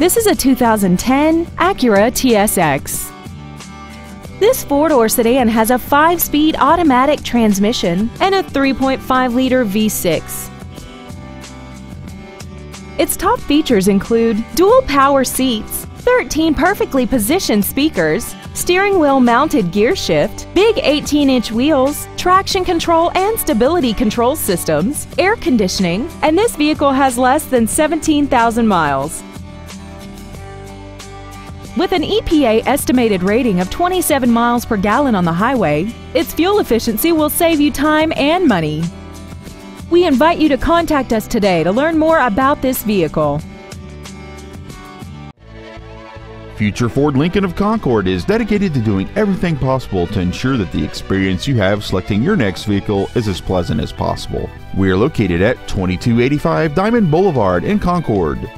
This is a 2010 Acura TSX. This four-door sedan has a 5-speed automatic transmission and a 3.5-liter V6. Its top features include dual power seats, 13 perfectly positioned speakers, steering wheel mounted gear shift, big 18-inch wheels, traction control and stability control systems, air conditioning, and this vehicle has less than 17,000 miles. With an EPA estimated rating of 27 miles per gallon on the highway, its fuel efficiency will save you time and money. We invite you to contact us today to learn more about this vehicle. Future Ford Lincoln of Concord is dedicated to doing everything possible to ensure that the experience you have selecting your next vehicle is as pleasant as possible. We are located at 2285 Diamond Boulevard in Concord.